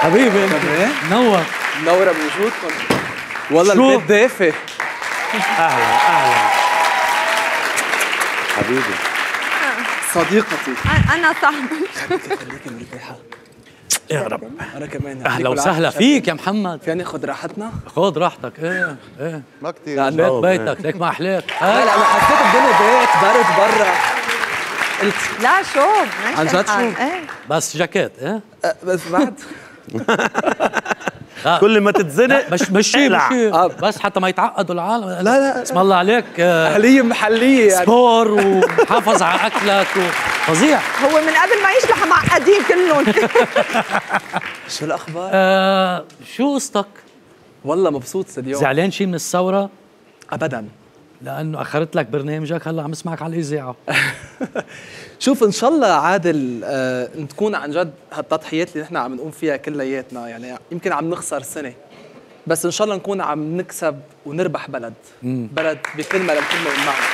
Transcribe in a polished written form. حبيبي انت منور منور ابو وجود. والله البيت دافي. اهلا اهلا حبيبي صديقتي. انا صاحبك. خليكي مرتاحه. اهرب. انا كمان اهلا وسهلا فيك يا محمد. فينا ناخذ راحتنا؟ خذ راحتك. ايه ايه ما كثير. لا بيتك ليك ما احلاك. لا انا حسيت الدنيا بيت برد برا. قلت لا شوب عن جد شوب. بس جاكيت ايه؟ بس بعد كل ما تتزنق مشي بس حتى ما يتعقدوا العالم. لا لا اسم الله عليك اهليه محليه يعني سبور وحافظ على اكلك فظيع. هو من قبل ما يشلح معقدين كلهم. شو الاخبار؟ شو قصتك؟ والله مبسوط اليوم. زعلان شي من الثوره؟ ابدا لانه اخرت لك برنامجك هلا عم اسمعك على الاذاعه. شوف ان شاء الله عادل تكون عن جد هالتضحيات اللي نحن عم نقوم فيها كلياتنا، يعني يمكن عم نخسر سنه بس ان شاء الله نكون عم نكسب ونربح بلد بكل ما لم كنا معه.